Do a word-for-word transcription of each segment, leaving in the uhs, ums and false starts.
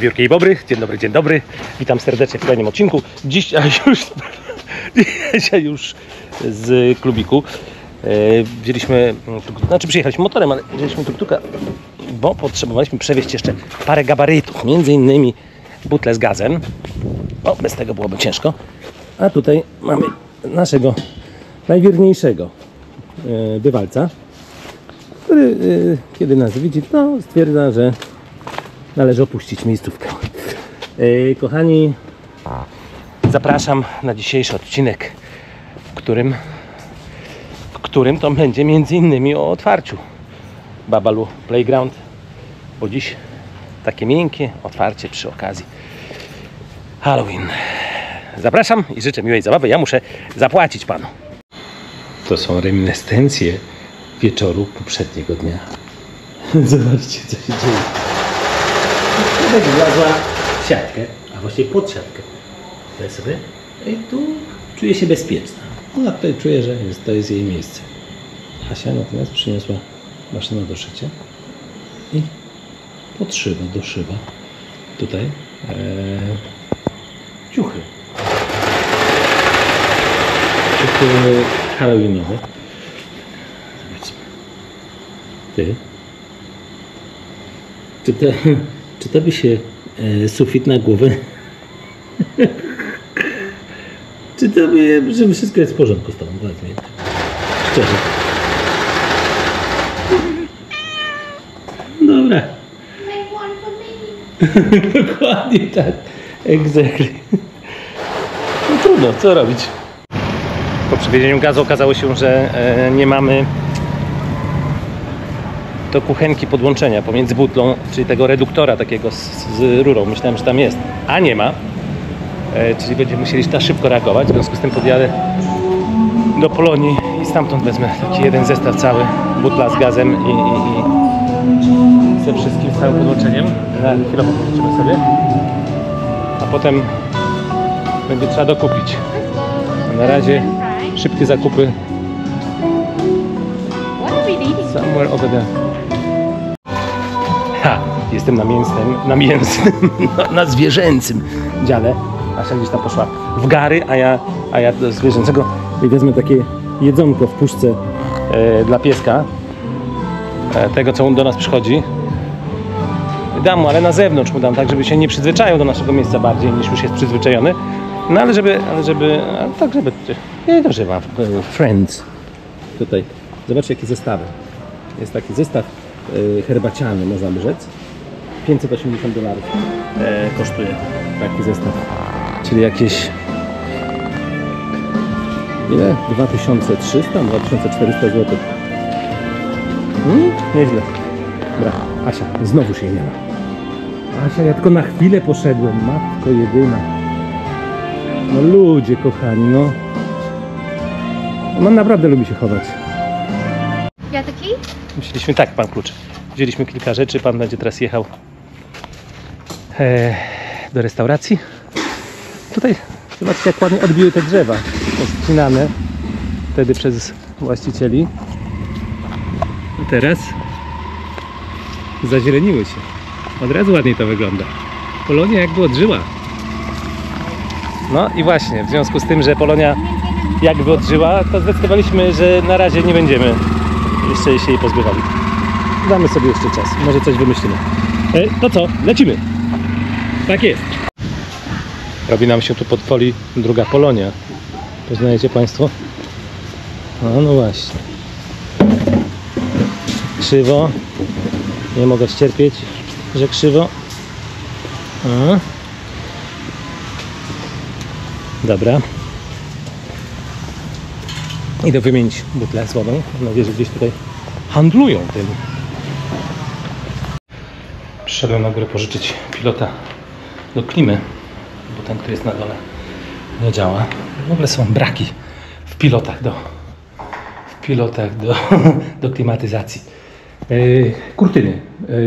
Wiewiórki i bobry. Dzień dobry, dzień dobry. Witam serdecznie w kolejnym odcinku. Dziś już, dzisiaj już z klubiku wzięliśmy, znaczy przyjechaliśmy motorem, ale wzięliśmy tuk-tuka, bo potrzebowaliśmy przewieźć jeszcze parę gabarytów, między innymi butlę z gazem. O, bez tego byłoby ciężko. A tutaj mamy naszego najwierniejszego bywalca, który kiedy nas widzi, to stwierdza, że należy opuścić miejscówkę. Kochani, zapraszam na dzisiejszy odcinek, w którym, w którym to będzie między innymi o otwarciu Babaloo Playground, bo dziś takie miękkie otwarcie przy okazji Halloween. Zapraszam i życzę miłej zabawy. Ja muszę zapłacić panu. To są reminiscencje wieczoru poprzedniego dnia. Zobaczcie, co się dzieje. Tutaj wlazła w siatkę, a właściwie pod siatkę. Tutaj sobie. I tu czuję się bezpieczna. Ona tutaj czuje, że jest, to jest jej miejsce. Asia natomiast przyniosła maszynę do szycia i pod szybę, do szyba. Tutaj ee, ciuchy. Ciuchy halloweenowe. Ty. Czy to, czy to by się e, sufit na głowę? Czy to by, żeby wszystko jest w porządku z tobą? Szczerze. Dobra. Dokładnie tak. Exactly. No trudno, co robić? Po przywiezieniu gazu okazało się, że e, nie mamy do kuchenki podłączenia pomiędzy butlą, czyli tego reduktora takiego z, z rurą. Myślałem, że tam jest, a nie ma, e, czyli będziemy musieli na szybko reagować. W związku z tym podjadę do Polonii i stamtąd wezmę taki jeden zestaw cały, butla z gazem i, i, i ze wszystkim, z całym podłączeniem. Na chwilę podłączymy sobie, a potem będzie trzeba dokupić. Na razie szybkie zakupy somewhere over there. Ha, jestem na mięsnym, na mięsnym, na, na zwierzęcym dziale. Asia gdzieś tam poszła w gary, a ja, a ja do zwierzęcego. I wezmę takie jedzonko w puszce e, dla pieska. E, tego, co do nas przychodzi. Dam mu, ale na zewnątrz mu dam, tak żeby się nie przyzwyczaił do naszego miejsca bardziej niż już jest przyzwyczajony. No ale żeby, ale żeby, ale tak żeby, nie dobrze mam. Friends. Tutaj, zobaczcie jakie zestawy. Jest taki zestaw herbaciany, można by rzec. pięćset osiemdziesiąt dolarów e, kosztuje taki zestaw. Czyli jakieś ile? dwa tysiące trzysta, dwa tysiące czterysta złotych. Hmm? Nieźle. Dobra, Asia, znowu się jej nie ma. Asia, ja tylko na chwilę poszedłem, matko jedyna. No ludzie kochani, no. Ona naprawdę lubi się chować. Ja taki? Musieliśmy, tak, pan klucz. Wzięliśmy kilka rzeczy, pan będzie teraz jechał e, do restauracji. Tutaj zobaczcie, jak ładnie odbiły te drzewa, odcinane wtedy przez właścicieli. A teraz zazieleniły się. Od razu ładniej to wygląda. Polonia jakby odżyła. No i właśnie, w związku z tym, że Polonia jakby odżyła, to zdecydowaliśmy, że na razie nie będziemy jeszcze się jej pozbywali. Damy sobie jeszcze czas. Może coś wymyślimy. E, to co? Lecimy! Tak jest! Robi nam się tu pod poli druga Polonia. Poznajecie państwo? No, no właśnie. Krzywo. Nie mogę ścierpieć, że krzywo. A. Dobra. Idę wymienić butlę z wodą. Mam nadzieję, że gdzieś tutaj handlują tym. Przyszedłem na górę pożyczyć pilota do klimy, bo ten, który jest na dole, nie działa. W ogóle są braki w pilotach do, w pilotach do, do klimatyzacji. Kurtyny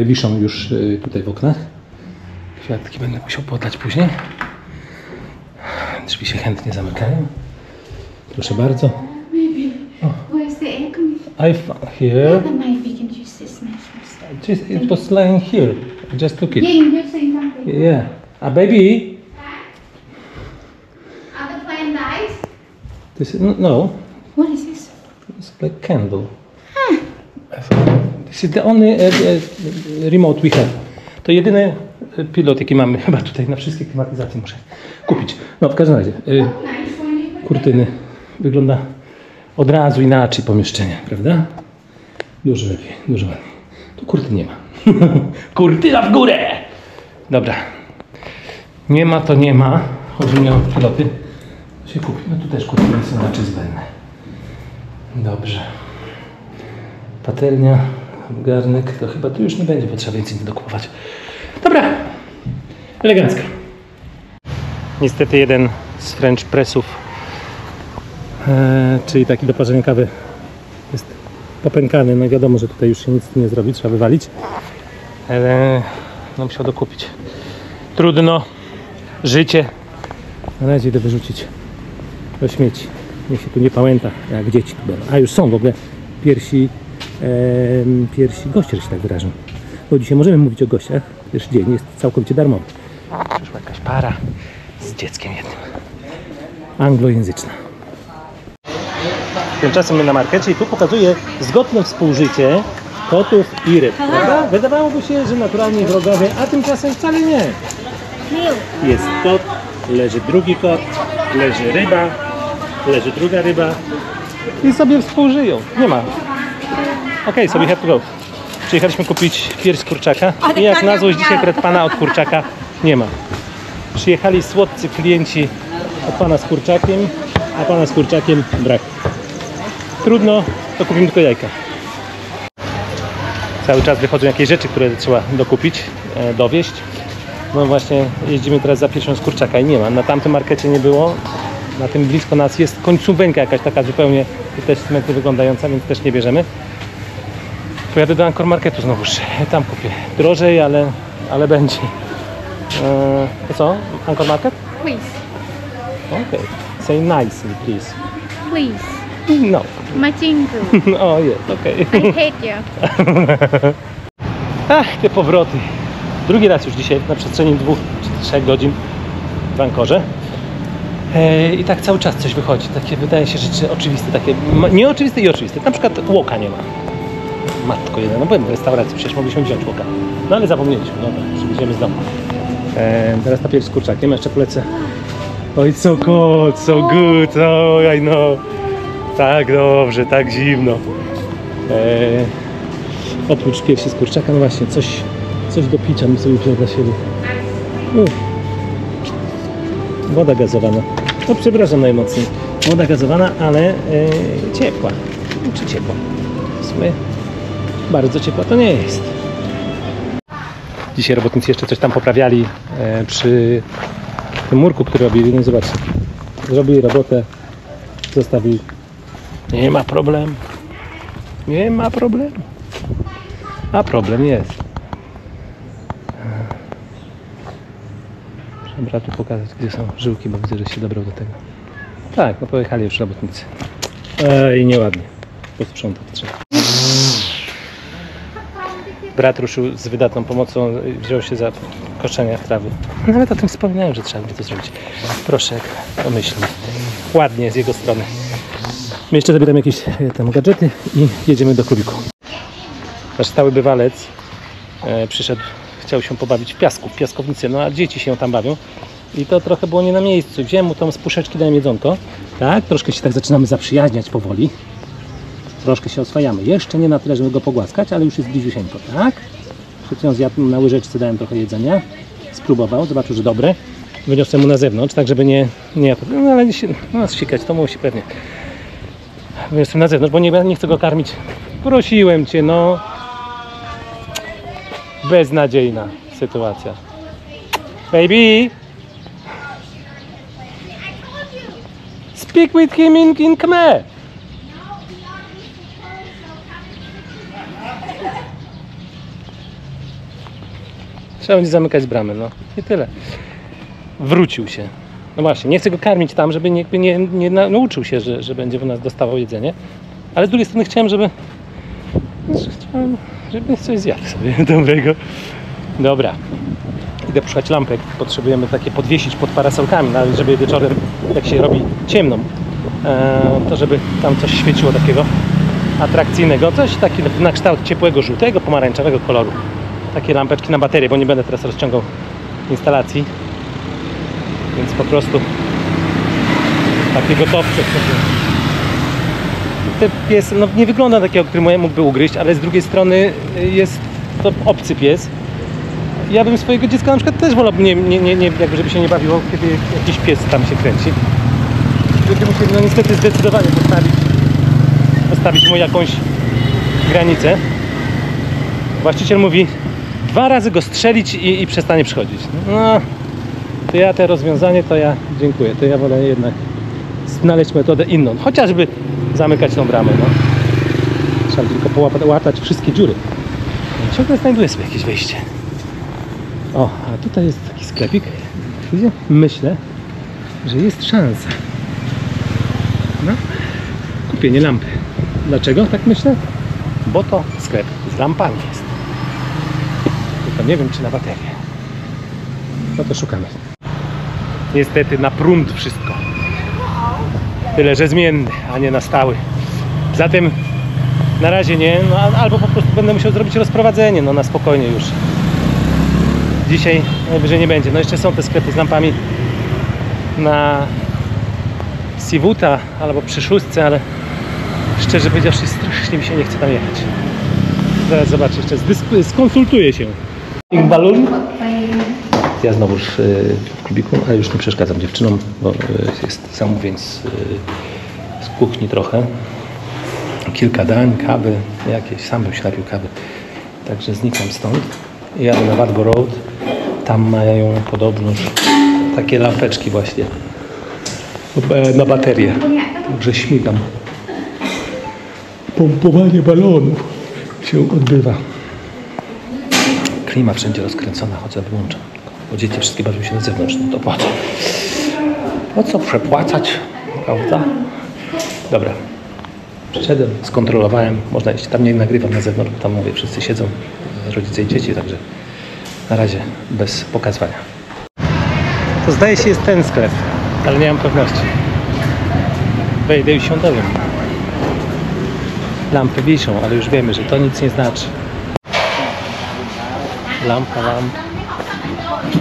wiszą już tutaj w oknach. Kwiatki będę musiał podlać później. Drzwi się chętnie zamykają. Proszę bardzo. I found here. Yeah, the knife, you can just smash it. It was lying here. Just took it. Yeah, you just say that. Yeah. A baby? Other flame dies? This is, no. What is this? It's like candle. Huh. This is the only uh, uh, remote we have. To jedyny pilot, jaki mamy chyba tutaj na wszystkie klimatyzacje muszę kupić. No w każdym razie y, kurtyny. Wygląda od razu inaczej pomieszczenie, prawda? Dużo lepiej, dużo ładniej. Tu kurty nie ma. Kurtyna w górę! Dobra. Nie ma to nie ma. Chodzi mi o piloty. To się kupi. No tu też kurtyny są raczej zbędne. Dobrze. Patelnia, garnek. To chyba tu już nie będzie, bo trzeba więcej nie dokupować. Dobra. Elegancko. Niestety jeden z French Pressów, czyli taki do parzenia kawy, jest popękany. No wiadomo, że tutaj już się nic nie zrobi, trzeba wywalić, ale no musiał dokupić. Trudno, życie. Na razie idę wyrzucić do śmieci. Niech się tu nie pamięta, jak dzieci tu będą. A już są w ogóle pierwsi, e, pierwsi goście, że się tak wyrażą. Bo dzisiaj możemy mówić o gościach, pierwszy dzień jest całkowicie darmowy. Przyszła jakaś para z dzieckiem jednym. Anglojęzyczna. Tymczasem my na markecie i tu pokazuje zgodne współżycie kotów i ryb, prawda? Wydawałoby się, że naturalnie wrogowie, a tymczasem wcale nie. Jest kot, leży drugi kot, leży ryba, leży druga ryba i sobie współżyją. Nie ma. Okej, okay, sobie have to go. Przyjechaliśmy kupić pierś z kurczaka i jak na złość dzisiaj akurat pana od kurczaka nie ma. Przyjechali słodcy klienci od pana z kurczakiem, a pana z kurczakiem brak. Trudno, to kupimy tylko jajka. Cały czas wychodzą jakieś rzeczy, które trzeba dokupić, e, dowieść. No właśnie, jeździmy teraz za pierwszą z kurczaka i nie ma. Na tamtym markecie nie było. Na tym blisko nas jest końcówka jakaś taka zupełnie też cmenty wyglądająca, więc też nie bierzemy. Pojadę do Angkor Marketu znowuż. Tam kupię. Drożej, ale, ale będzie. E, to co? Angkor Market? Please. Okay. Say nicely, please. Please. No. Macinku. O, jest, okej. Okay. I hate you. Ach, te powroty. Drugi raz już dzisiaj, na przestrzeni dwóch czy trzech godzin w Angkorze. E, I tak cały czas coś wychodzi. Takie, wydaje się, rzeczy oczywiste, takie nieoczywiste i oczywiste. Na przykład łoka nie ma. Matko jeden, no byłem w restauracji, przecież mogliśmy wziąć łoka. No ale zapomnieliśmy, dobra, przywieziemy z domu. E, teraz na pierś z kurczakiem, jeszcze polecę. Oh, it's so cold, so good, oh, I know. Tak dobrze, tak zimno. Eee, oprócz piersi z kurczaka, no właśnie, coś, coś do picia mi sobie wziął dla siebie. Uf. Woda gazowana. No przepraszam najmocniej. Woda gazowana, ale eee, ciepła. Czy ciepła? W sumie bardzo ciepła to nie jest. Dzisiaj robotnicy jeszcze coś tam poprawiali e, przy tym murku, który robili. No zobaczcie. Zrobili robotę, zostawili. Nie ma problemu. Nie ma problemu. A problem jest. Muszę bratu pokazać, gdzie są żyłki, bo widzę, że się dobrał do tego. Tak, no pojechali już robotnicy. Ej, nieładnie. Posprzątać trzeba. Brat ruszył z wydatną pomocą, wziął się za koszenia trawy. Nawet o tym wspominałem, że trzeba by to zrobić. Proszę, pomyślmy. Ładnie z jego strony. My jeszcze zabieram jakieś tam gadżety i jedziemy do klubiku. Nasz stały bywalec e, przyszedł, chciał się pobawić w piasku, w piaskownicy, no a dzieci się tam bawią i to trochę było nie na miejscu. Wziąłem mu tam z puszeczki, dałem jedzonko, tak, troszkę się tak zaczynamy zaprzyjaźniać powoli, troszkę się oswajamy, jeszcze nie na tyle, żeby go pogłaskać, ale już jest bliziusieńko, tak. Przecież zjadł na łyżeczce, dałem trochę jedzenia, spróbował, zobaczył, że dobre, wyniosłem mu na zewnątrz, tak żeby nie, nie no ale nie się, no sikać, to musi pewnie. Jestem na zewnątrz, bo nie, nie chcę go karmić. Prosiłem cię, no. Beznadziejna sytuacja. Baby! Speak with him in, in Khmer! Trzeba będzie zamykać bramę, no. I tyle. Wrócił się. No właśnie, nie chcę go karmić tam, żeby nie, nie, nie nauczył się, że, że będzie u nas dostawał jedzenie. Ale z drugiej strony chciałem, żeby... Chciałem, żeby coś zjadł sobie dobrego. Dobra. idę szukać lampek. Potrzebujemy takie podwiesić pod parasolkami, no, żeby wieczorem, jak się robi ciemną, to żeby tam coś świeciło takiego atrakcyjnego, coś takiego na kształt ciepłego, żółtego, pomarańczowego koloru. Takie lampeczki na baterię, bo nie będę teraz rozciągał instalacji, więc po prostu takie gotowce. Ten pies no, nie wygląda takiego, który mógłby ugryźć, ale z drugiej strony jest to obcy pies. Ja bym swojego dziecka na przykład też wolał, nie, nie, nie, jakby żeby się nie bawiło, kiedy jakiś pies tam się kręci. Gdyby musieli, no niestety zdecydowanie postawić, postawić mu jakąś granicę. Właściciel mówi, dwa razy go strzelić i, i przestanie przychodzić. No, to ja te rozwiązanie, to ja dziękuję. To ja wolę jednak znaleźć metodę inną. Chociażby zamykać tą bramę. No. Trzeba tylko połatać wszystkie dziury. Ciągle znajduję sobie jakieś wejście. O, a tutaj jest taki sklepik, gdzie myślę, że jest szansa na kupienie lampy. Dlaczego tak myślę? Bo to sklep z lampami jest. Tylko nie wiem, czy na baterię. No to szukamy. Niestety na prąd wszystko. Tyle, że zmienny, a nie na stały. Zatem na razie nie, no, albo po prostu będę musiał zrobić rozprowadzenie, no na spokojnie już. Dzisiaj najwyżej nie będzie. No jeszcze są te sklepy z lampami na Sivuta albo przy Szóstce, ale szczerze powiedziawszy, strasznie mi się nie chce tam jechać. Zaraz zobaczę, jeszcze skonsultuję się. Balun. Ja znowuż w klubiku, ale już nie przeszkadzam dziewczynom, bo jest zamówień z, z kuchni trochę. Kilka dań, kawy jakieś, sam bym się napił kawy. Także znikam stąd. Jadę na Wadbo Road. Tam mają podobnoż takie lampeczki właśnie na baterię. Także śmigam. Pompowanie balonów się odbywa. Klima wszędzie rozkręcona, chodzę, wyłączam. Bo dzieci wszystkie bawią się na zewnątrz, no to po co? Po co przepłacać, prawda? Dobra. Przyszedłem, skontrolowałem, można iść. Tam nie nagrywam na zewnątrz, tam mówię, wszyscy siedzą, rodzice i dzieci, także na razie bez pokazywania. To zdaje się jest ten sklep, ale nie mam pewności. Wejdę i się dowiem. Lampy wiszą, ale już wiemy, że to nic nie znaczy. Lampa, lamp,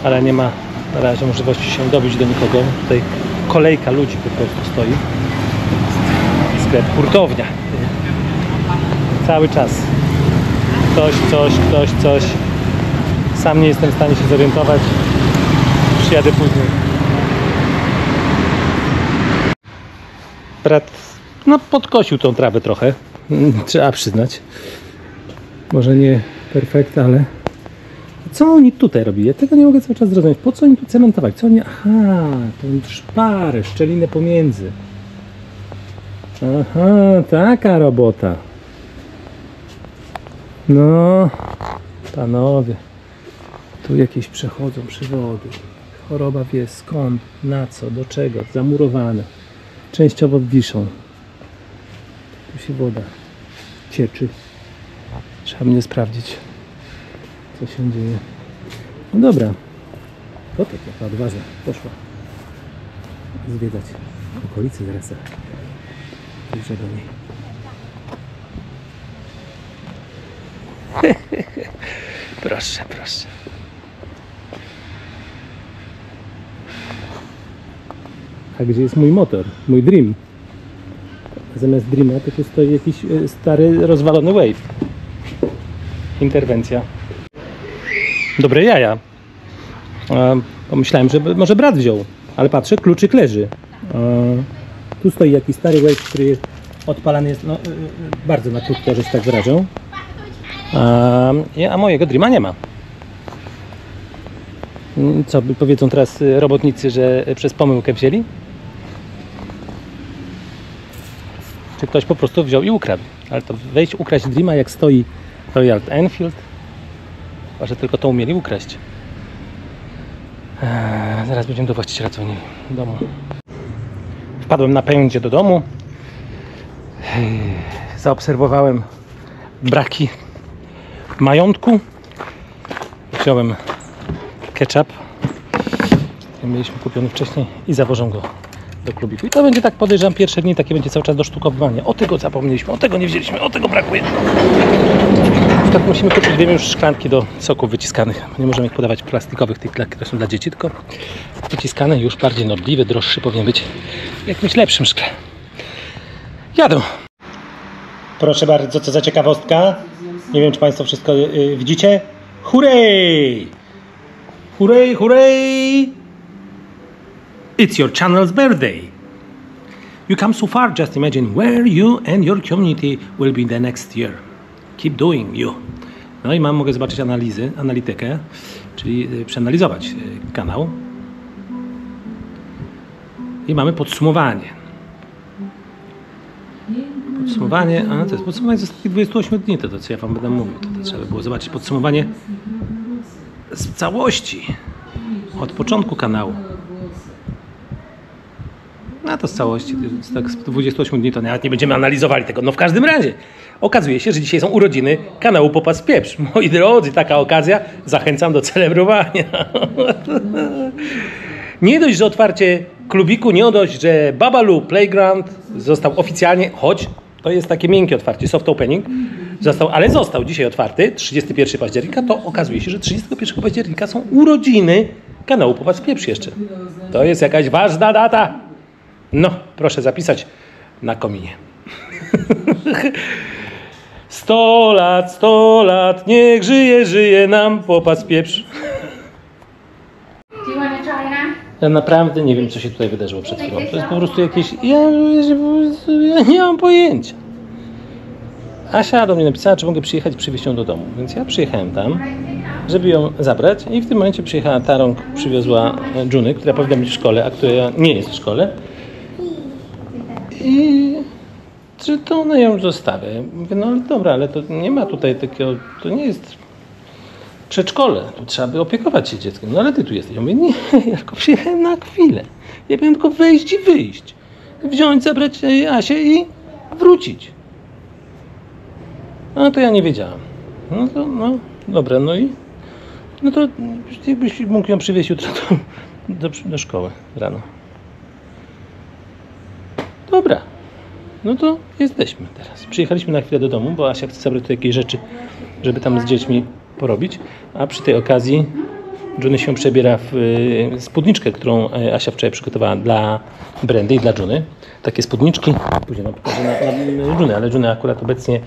ale nie ma na razie możliwości się dobić do nikogo. Tutaj kolejka ludzi po prostu stoi. Sklep, hurtownia. Cały czas. Ktoś, coś, ktoś, coś. Sam nie jestem w stanie się zorientować. Przyjadę później. Brat, no podkosił tą trawę trochę. Trzeba przyznać. Może nie perfekt, ale... Co oni tutaj robili? Ja tego nie mogę cały czas zrozumieć. Po co oni tu cementować? Co oni... Aha, tą szparę, szczelinę pomiędzy. Aha, taka robota. No, panowie, tu jakieś przechodzą przywody. Choroba wie skąd, na co, do czego, zamurowane. Częściowo wiszą. Tu się woda cieczy. Trzeba mnie sprawdzić, co się dzieje. No dobra. To tak, jaka odważna. Poszła zwiedzać okolicy zaraz. Bliżej do niej. Proszę, proszę. A gdzie jest mój motor? Mój Dream? Zamiast Dreama to tu stoi jakiś stary, rozwalony Wave. Interwencja. Dobre jaja. E, pomyślałem, że może brat wziął, ale patrzę, kluczyk leży. E, tu stoi jakiś stary Wave, który jest odpalany jest no, bardzo na krótko, że się tak wyrażę. A mojego Dreama nie ma. Co powiedzą teraz robotnicy, że przez pomyłkę wzięli? Czy ktoś po prostu wziął i ukradł? Ale to wejść, ukraść Dreama, jak stoi Royal Enfield, chyba że tylko to umieli ukraść. Eee, zaraz będziemy do właściciela dzwonili do domu. Wpadłem na pędzie do domu. Eee, zaobserwowałem braki majątku. Wziąłem ketchup. Mieliśmy kupiony wcześniej i zawożą go do klubiku. I to będzie tak, podejrzewam, pierwsze dni takie będzie cały czas dosztukowywanie. O tego zapomnieliśmy, o tego nie wzięliśmy, o tego brakuje. Tak musimy kupić, wiem, już szklanki do soków wyciskanych. Nie możemy ich podawać plastikowych, tych, które są dla dzieci, tylko wyciskane, już bardziej nobliwy, droższy powinien być w jakimś lepszym szkle. Jadą. Proszę bardzo, co za ciekawostka. Nie wiem, czy Państwo wszystko yy, widzicie. Hurray! Hurray, hurray! It's your channel's birthday. You come so far, just imagine where you and your community will be the next year. Keep doing you. No i mam, mogę zobaczyć analizy, analitykę, czyli przeanalizować kanał. I mamy podsumowanie. Podsumowanie, a to jest podsumowanie z ostatnich dwudziestu ośmiu dni, to, to co ja Wam będę mówił. To, to trzeba by było zobaczyć podsumowanie z całości, od początku kanału. A to z całości, z, tak, z dwudziestu ośmiu dni to nawet nie będziemy analizowali tego. No w każdym razie, okazuje się, że dzisiaj są urodziny kanału Po pas w pieprz. Moi drodzy, taka okazja, zachęcam do celebrowania. Nie dość, że otwarcie klubiku, nie dość, że Babaloo Playground został oficjalnie, choć to jest takie miękkie otwarcie, soft opening, został, ale został dzisiaj otwarty, trzydziestego pierwszego października, to okazuje się, że trzydziestego pierwszego października są urodziny kanału Po pas w pieprz jeszcze. To jest jakaś ważna data. No, proszę zapisać na kominie. Sto lat, sto lat, niech żyje, żyje nam Po pas w pieprz. Ja naprawdę nie wiem, co się tutaj wydarzyło przed chwilą. To jest po prostu jakieś... Ja, ja nie mam pojęcia. Asia do mnie napisała, czy mogę przyjechać i przywieźć ją do domu. Więc ja przyjechałem tam, żeby ją zabrać. I w tym momencie przyjechała Tharong, przywiozła Juny, która powinna być w szkole, a która nie jest w szkole. I czy to ona ją zostawia? Ja mówię, no dobra, ale to nie ma tutaj takiego, to nie jest przedszkole, tu trzeba by opiekować się dzieckiem. No ale ty tu jesteś. Ja mówię, nie, ja tylko przyjechałem na chwilę. Ja miałem tylko wejść i wyjść. Wziąć, zabrać Asię i wrócić. No to ja nie wiedziałam. No to, no, dobra, no i no to jakbyś mógł ją przywieźć jutro do, do, do szkoły rano. Dobra, no to jesteśmy teraz. Przyjechaliśmy na chwilę do domu, bo Asia chce zabrać tu jakieś rzeczy, żeby tam z dziećmi porobić. A przy tej okazji Juny się przebiera w spódniczkę, którą Asia wczoraj przygotowała dla Brandy i dla Juny. Takie spódniczki. Później mam pokażę na, na Juny, ale Juny akurat obecnie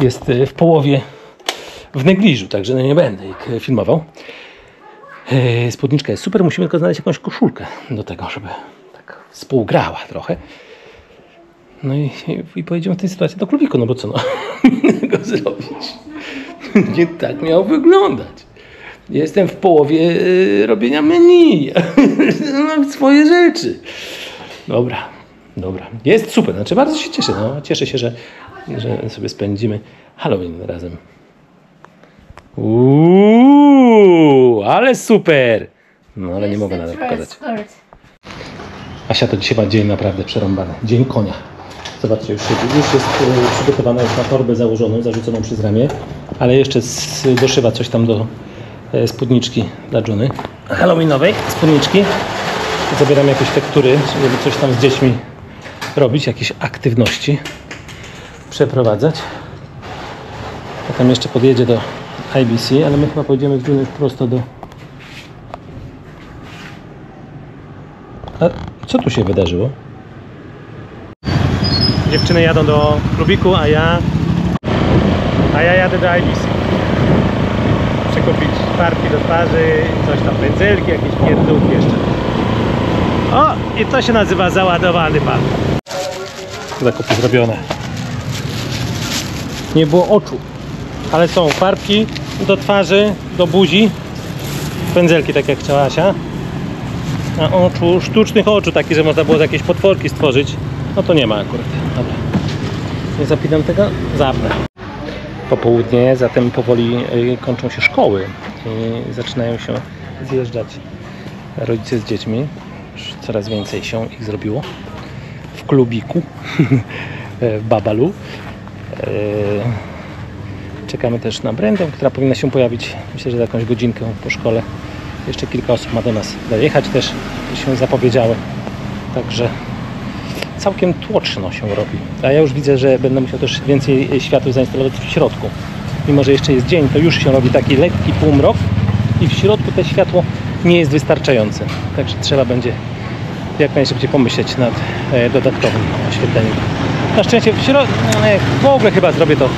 jest w połowie w negliżu, także no nie będę ich filmował. Spódniczka jest super, musimy tylko znaleźć jakąś koszulkę do tego, żeby tak współgrała trochę. No i, i pojedziemy w tej sytuacji do klubiku, no bo co, no, innego zrobić. Nie tak miał wyglądać. Jestem w połowie y, robienia menu. Mam swoje rzeczy. Dobra, dobra. Jest super, znaczy bardzo się cieszę. No. Cieszę się, że, że sobie spędzimy Halloween razem. Uuu, ale super. No ale nie mogę nadal pokazać. Asia to dzisiaj ma dzień naprawdę przerąbany. Dzień konia. Zobaczcie, już, już jest przygotowana, już na torbę założoną, zarzuconą przez ramię, ale jeszcze z, doszywa coś tam do e, spódniczki dla Juny. Halloweenowej spódniczki. Zabieram jakieś tektury, żeby coś tam z dziećmi robić, jakieś aktywności przeprowadzać. Potem jeszcze podjedzie do I B C, ale my chyba pojedziemy z Juny prosto do... A co tu się wydarzyło? Dziewczyny jadą do klubiku, a ja a ja jadę do I B C. Przekupić farki do twarzy, coś tam, pędzelki, jakieś pierdółki jeszcze. O! I to się nazywa załadowany pan. Zakupy zrobione. Nie było oczu. Ale są farbki do twarzy, do buzi. Pędzelki, tak jak chciała Asia. A oczu, sztucznych oczu, takie, że można było jakieś potworki stworzyć. No to nie ma akurat. Dobra. Nie zapinam tego? Zapnę. Popołudnie, zatem powoli kończą się szkoły i zaczynają się zjeżdżać rodzice z dziećmi. Już coraz więcej się ich zrobiło. W klubiku, w Babaloo. Czekamy też na Brandę, która powinna się pojawić, myślę, że za jakąś godzinkę po szkole. Jeszcze kilka osób ma do nas dojechać, też się zapowiedziały. Także całkiem tłoczno się robi. A ja już widzę, że będę musiał też więcej światła zainstalować w środku. Mimo że jeszcze jest dzień, to już się robi taki lekki półmrok i w środku to światło nie jest wystarczające. Także trzeba będzie jak najszybciej pomyśleć nad dodatkowym oświetleniem. Na szczęście w, w ogóle chyba zrobię to,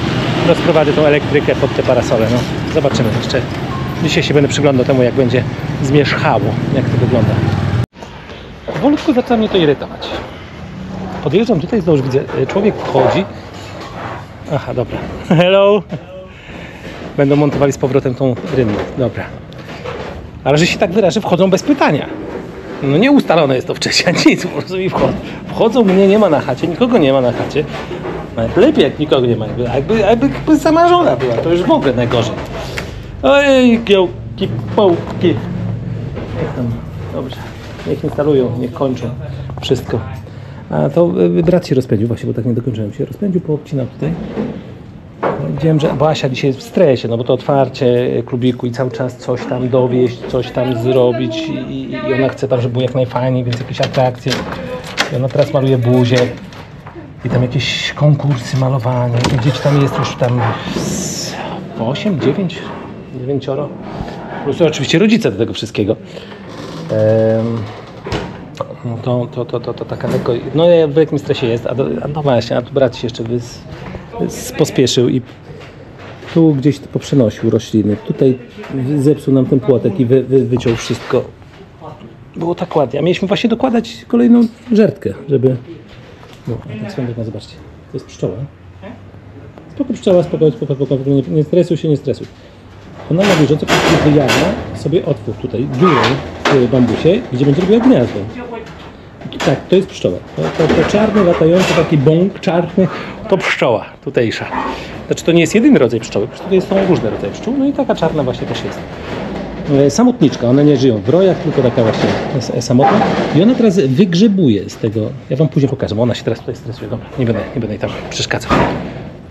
rozprowadzę tą elektrykę pod te parasole. No, zobaczymy jeszcze. Dzisiaj się będę przyglądał temu, jak będzie zmierzchało, jak to wygląda. Powolutku zaczyna mnie to irytować. Podjeżdżam tutaj, znowu widzę, człowiek chodzi. Aha, dobra. Hello! Będą montowali z powrotem tą rynnę. Dobra. Ale że się tak wyrażę, wchodzą bez pytania. No nie ustalone jest to wcześniej, nic, po prostu mi wchodzą. Wchodzą, mnie nie ma na chacie, nikogo nie ma na chacie. Lepiej jak nikogo nie ma, jakby, jakby sama żona była, to już w ogóle najgorzej. Ojej, kiełki, połki. Dobrze, niech instalują, niech kończą wszystko. A to brat się rozpędził właśnie, bo tak nie dokończyłem się. Rozpędził, poobcinał tutaj. Widziałem, że Basia dzisiaj jest w stresie, no bo to otwarcie klubiku i cały czas coś tam dowieść, coś tam zrobić i, i ona chce tam, żeby było jak najfajniej, więc jakieś atrakcje. I ona teraz maluje buzię i tam jakieś konkursy malowania. I dzieci tam jest już tam osiem, dziewięć, dziewięcioro. Plus oczywiście rodzice do tego wszystkiego. Um, no to, to, to, to, to taka lekko... No ja w wielkim stresie jest, a, do, a no właśnie, a tu brat się jeszcze wys... pospieszył i tu gdzieś poprzenosił rośliny. Tutaj zepsuł nam ten płotek i wy, wy, wyciął wszystko. Było tak ładnie. A mieliśmy właśnie dokładać kolejną żertkę, żeby... No, tak sobie no, zobaczcie. To jest pszczoła. Spoko pszczoła, spoko, spoko, spoko. Nie, nie stresuj się, nie stresuj. Ona na bieżąco wyjawia sobie otwór tutaj, dziurę w bambusie, gdzie będzie robiła gniazdo. Tak, to jest pszczoła. To, to, to czarny, latający, taki bąk czarny, to pszczoła tutejsza. Znaczy to nie jest jedyny rodzaj pszczoły, tutaj są różne rodzaje pszczół, no i taka czarna właśnie też jest. Samotniczka, one nie żyją w rojach, tylko taka właśnie samotna. I ona teraz wygrzebuje z tego, ja wam później pokażę, bo ona się teraz tutaj stresuje. Dobra, nie będę, nie będę jej tam przeszkadzał.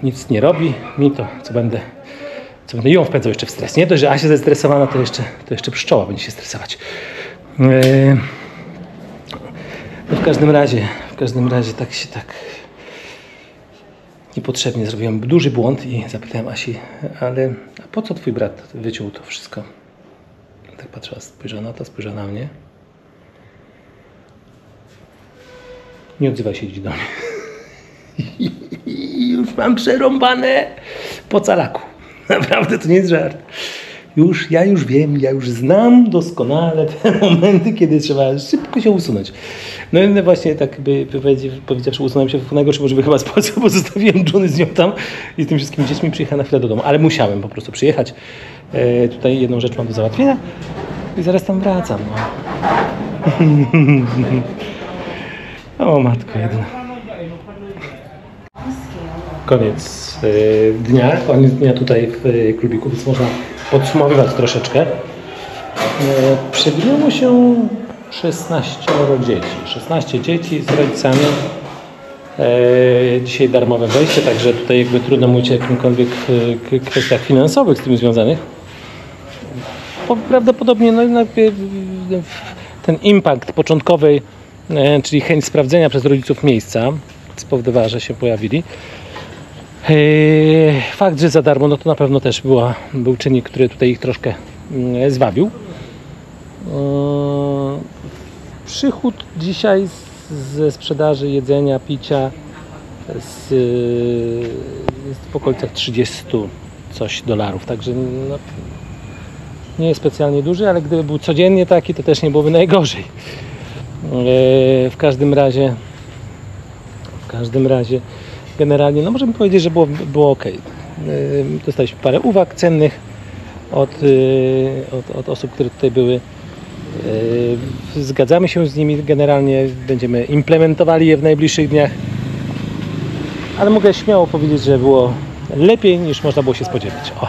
Nic nie robi, mi to, co będę, co będę ją wpędzał jeszcze w stres. Nie dość, że Asia zestresowana, to jeszcze, to jeszcze pszczoła będzie się stresować. Yy... No w każdym razie, w każdym razie tak się tak niepotrzebnie zrobiłem duży błąd i zapytałem Asi, ale a po co twój brat wyciął to wszystko? Tak patrzyła, spojrzała na to, spojrzała na mnie. Nie odzywaj się, idź do mnie. Już mam przerąbane po calaku. Naprawdę to nie jest żart. Już, ja już wiem, ja już znam doskonale te momenty, kiedy trzeba szybko się usunąć. No i właśnie tak by powiedziawszy, usunąłem się w najgorszy możliwy chyba sposób, bo zostawiłem Juny z nią tam i z tym wszystkimi dziećmi przyjechałem na chwilę do domu. Ale musiałem po prostu przyjechać. E, tutaj jedną rzecz mam do załatwienia i zaraz tam wracam. No. O matko jedyna. Koniec y, dnia, koniec dnia tutaj w y, klubiku, więc można podsumowywać troszeczkę. E, Przewidziało się szesnaście dzieci. szesnaście dzieci z rodzicami. E, dzisiaj darmowe wejście, także tutaj jakby trudno mówić o jakimkolwiek e, kwestiach finansowych z tym związanych. Po, prawdopodobnie no, ten impact początkowej, e, czyli chęć sprawdzenia przez rodziców miejsca spowodowała, że się pojawili. Fakt, że za darmo, no to na pewno też była, był czynnik, który tutaj ich troszkę zwabił. Przychód dzisiaj ze sprzedaży jedzenia, picia z, jest w okolicach trzydziestu coś dolarów, także no, nie jest specjalnie duży, ale gdyby był codziennie taki, to też nie byłoby najgorzej. W każdym razie, w każdym razie generalnie, no możemy powiedzieć, że było, było ok. Dostaliśmy parę uwag cennych od, od, od osób, które tutaj były. Zgadzamy się z nimi generalnie, będziemy implementowali je w najbliższych dniach. Ale mogę śmiało powiedzieć, że było lepiej niż można było się spodziewać. O.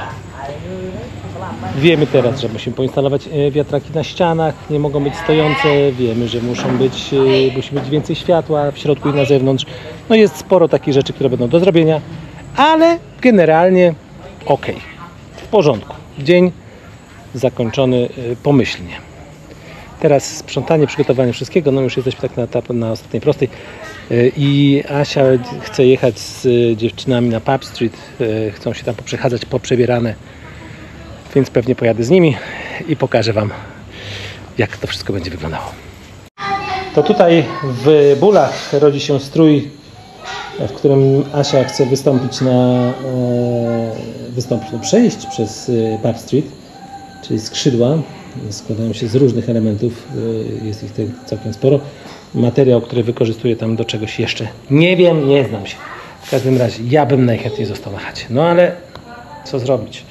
Wiemy teraz, że musimy poinstalować wiatraki na ścianach, nie mogą być stojące, wiemy, że muszą być, musi być więcej światła w środku i na zewnątrz. No jest sporo takich rzeczy, które będą do zrobienia, ale generalnie ok, w porządku. Dzień zakończony pomyślnie. Teraz sprzątanie, przygotowanie wszystkiego, no już jesteśmy tak na, etapie, na ostatniej prostej i Asia chce jechać z dziewczynami na Pub Street, chcą się tam poprzechadzać, poprzebierane, więc pewnie pojadę z nimi i pokażę Wam, jak to wszystko będzie wyglądało. To tutaj w Bólach rodzi się strój, w którym Asia chce wystąpić na, wystąpić, no przejść przez Pub Street, czyli skrzydła. Składają się z różnych elementów, jest ich całkiem sporo. Materiał, który wykorzystuję tam do czegoś jeszcze. Nie wiem, nie znam się. W każdym razie ja bym najchętniej został na chacie. No ale co zrobić?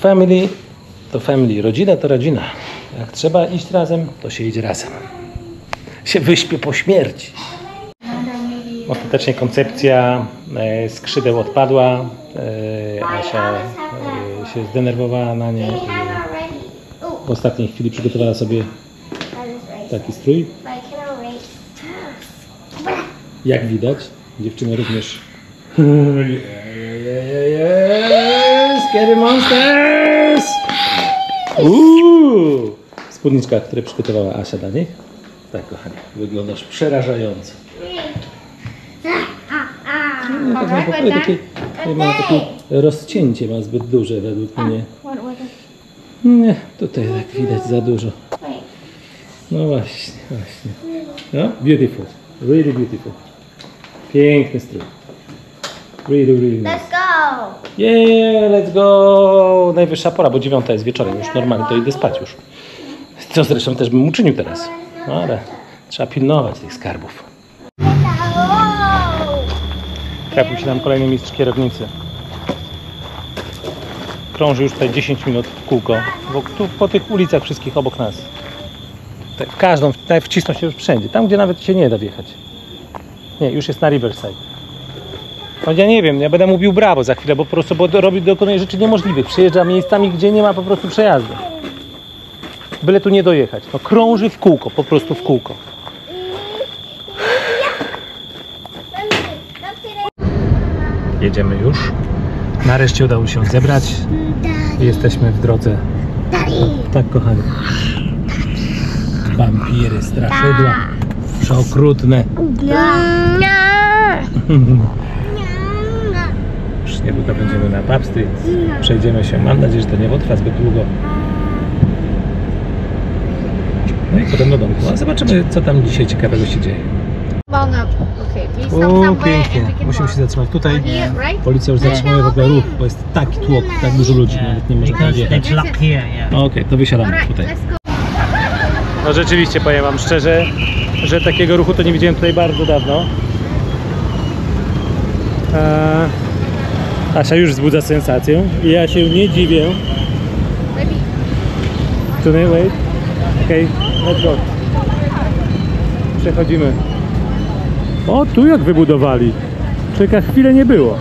Family to family, rodzina to rodzina. Jak trzeba iść razem, to się idzie razem. Się wyśpię po śmierci. Ostatecznie koncepcja skrzydeł odpadła. Asia się zdenerwowała na nie. W ostatniej chwili przygotowała sobie taki strój. Jak widać, dziewczyny również. Scary Monsters! Uuu! Spódniczka, które przygotowała Asia dla nich. Tak, kochanie, wyglądasz przerażająco. No, tak naprawdę, takie, ma takie rozcięcie, ma zbyt duże według mnie. Nie, tutaj tak widać za dużo. No właśnie, właśnie. No, beautiful, really beautiful. Piękny strój. Really, really nice. Let's go! Yeah, let's go! Najwyższa pora, bo dziewiąta jest wieczorem już, normalnie to idę spać już. Co zresztą też bym uczynił teraz. No, ale trzeba pilnować tych skarbów. Trafił się nam kolejny mistrz kierownicy. Krąży już tutaj dziesięć minut w kółko. Bo tu po tych ulicach wszystkich obok nas. Tak, każdą, wcisnął się już wszędzie. Tam, gdzie nawet się nie da wjechać. Nie, już jest na Riverside. No ja nie wiem, ja będę mówił brawo za chwilę, bo po prostu bo robi, dokonuje rzeczy niemożliwych. Przejeżdża miejscami, gdzie nie ma po prostu przejazdu. Byle tu nie dojechać. No krąży w kółko, po prostu w kółko. Jedziemy już. Nareszcie udało się zebrać. Jesteśmy w drodze. Tak, kochani. Wampiry, straszydła. Przeokrutne. Już niedługo będziemy na Pub Street. Przejdziemy się. Mam nadzieję, że to nie potrwa zbyt długo. No i potem do domu. A zobaczymy, co tam dzisiaj ciekawego się dzieje. O, pięknie. Musimy się zatrzymać. Tutaj policja już zatrzymuje w ogóle ruch, bo jest taki tłok, tak dużo ludzi, nawet nie może tam wjechać. Okej, okay, to wysiadamy tutaj. No rzeczywiście, powiem Wam szczerze, że takiego ruchu to nie widziałem tutaj bardzo dawno. Asia już wzbudza sensację i ja się nie dziwię. Tutaj, wait. Okej, okay, let's go. Przechodzimy. O, tu jak wybudowali. Czeka chwilę nie było.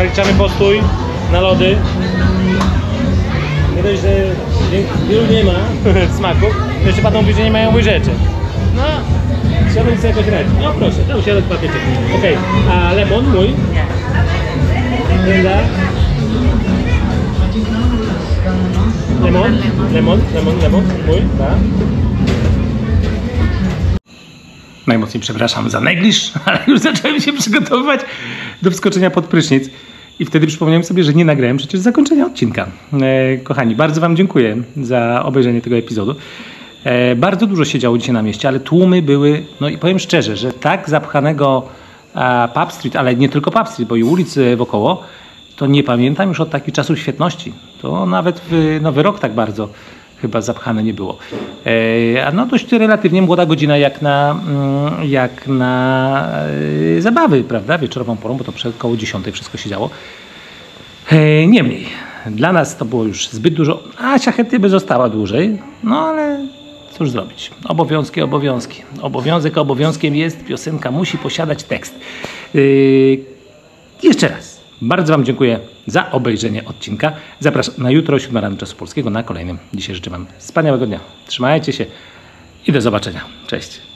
Zaliczamy postój na lody. Nie dość, że wielu nie ma smaku, to jeszcze pan mówi, że nie mają łyżeczek. No, chciałbym sobie jakoś radzić. No proszę, dał się papieczek. Okej, okay. A lemon mój? Nie. Lemon, lemon, lemon, lemon, mój, tak. Najmocniej przepraszam za negliż, ale już zacząłem się przygotowywać do wskoczenia pod prysznic. I wtedy przypomniałem sobie, że nie nagrałem przecież zakończenia odcinka. E, kochani, bardzo wam dziękuję za obejrzenie tego epizodu. E, bardzo dużo się działo dzisiaj na mieście, ale tłumy były, no i powiem szczerze, że tak zapchanego a, Pub Street, ale nie tylko Pub Street, bo i ulic wokoło, to nie pamiętam już od takich czasów świetności. To nawet w Nowy Rok tak bardzo chyba zapchane nie było. E, a no dość relatywnie młoda godzina jak na, jak na e, zabawy, prawda? Wieczorową porą, bo to przed koło dziesiątej wszystko się działo. E, Niemniej, dla nas to było już zbyt dużo, a siachety by została dłużej, no ale cóż zrobić. Obowiązki, obowiązki. Obowiązek obowiązkiem jest, piosenka musi posiadać tekst. E, jeszcze raz. Bardzo wam dziękuję za obejrzenie odcinka. Zapraszam na jutro, siódma rano czasu polskiego, na kolejnym. Dzisiaj życzę wam wspaniałego dnia. Trzymajcie się i do zobaczenia. Cześć.